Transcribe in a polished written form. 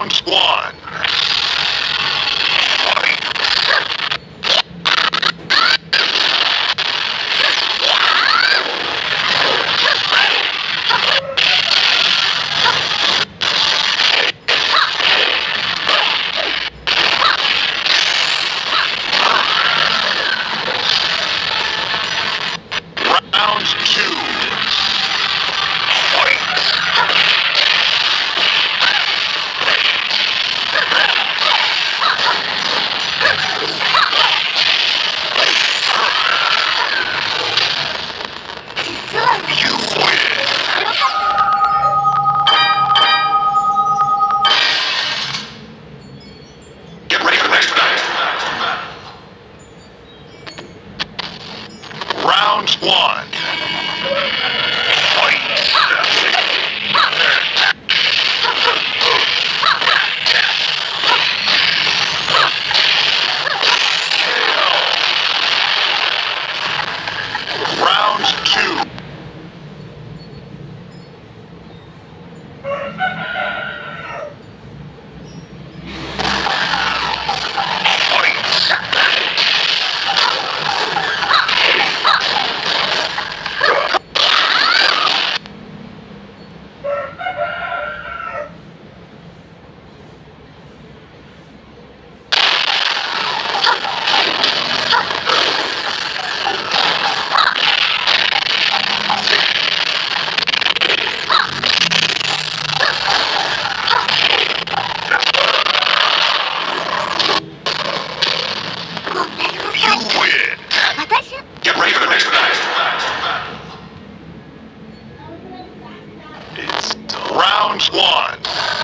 Round one. Round one.